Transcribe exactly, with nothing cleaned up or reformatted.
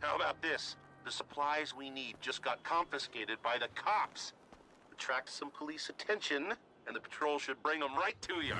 How about this? The supplies we need just got confiscated by the cops. Attract some police attention, and the patrol should bring them right to you.